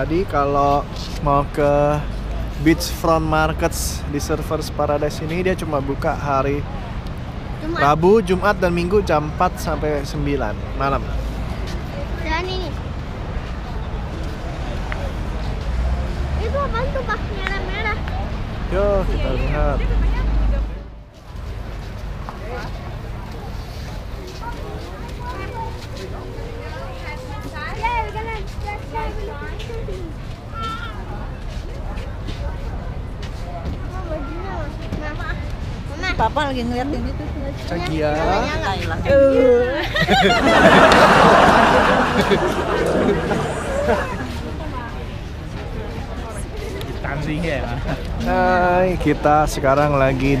Jadi kalau mau ke Beachfront Markets di Surfers Paradise ini, dia cuma buka hari Rabu, Jumat, dan Minggu jam 4 sampai 9 malam. Dan ini. Itu apaan tuh, Pak? Merah-merah. Yuk, kita lihat. Papa lagi ngeliat ini tuh Cagia Thailand. Hai, kita sekarang lagi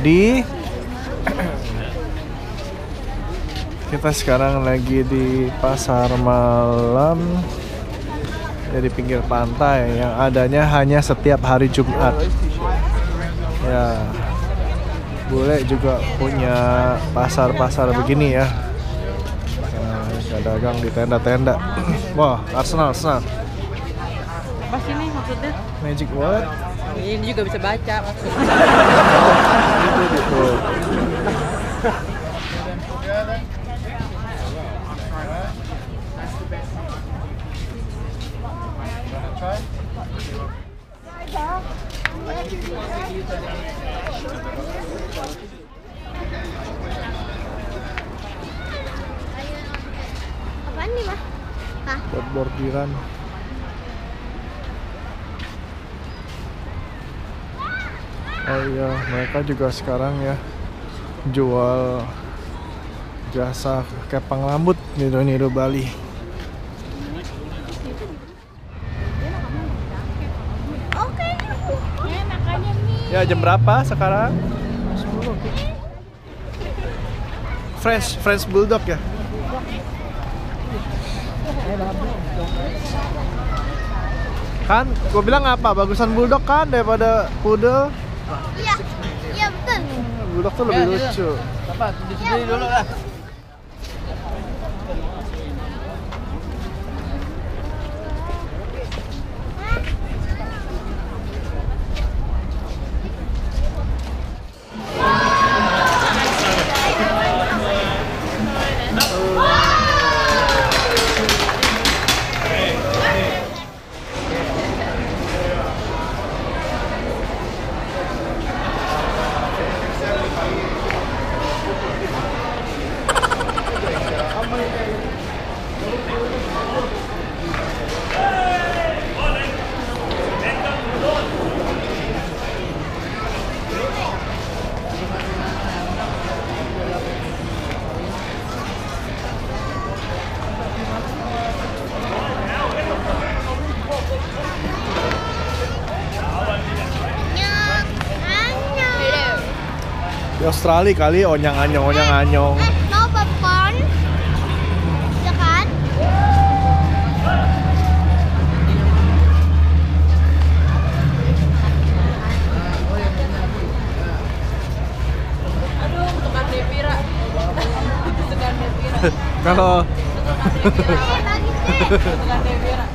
di pasar malam dari pinggir pantai yang adanya hanya setiap hari Jumat. Ya, boleh juga punya pasar-pasar begini ya. Nah, dagang di tenda-tenda. Wah, Arsenal. Apa sih ini maksudnya? Magic word. Ini juga bisa baca maksudnya. Itu gitu. Apaan nih, Mah? Buat bordiran. Oh iya, mereka juga sekarang ya jual jasa kepang rambut di Nido Bali. Okay. Ya, jam berapa sekarang? 10. French Bulldog ya. Kan, gue bilang apa? Bagusan Bulldog kan daripada Poodle. Iya, iya betul. Bulldog tuh lebih lucu. Apa? Disini dulu lah. Di Australia kali onyang-anyong. No popcorn. Ya kan? Aduh, tekan Devira. Tekan Devira. Kalau tekan Devira.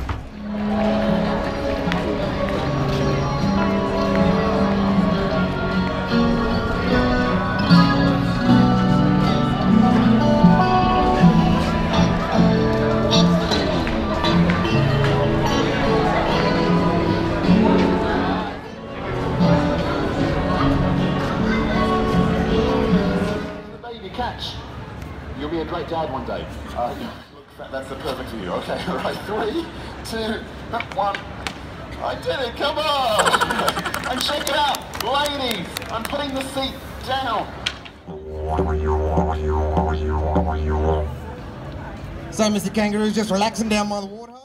You'll be a great dad one day. Look, that's the perfect view. Okay, right. 3, 2, 1. I did it, come on! And check it out, ladies, I'm putting the seat down. So, Mr. Kangaroo's just relaxing down by the water.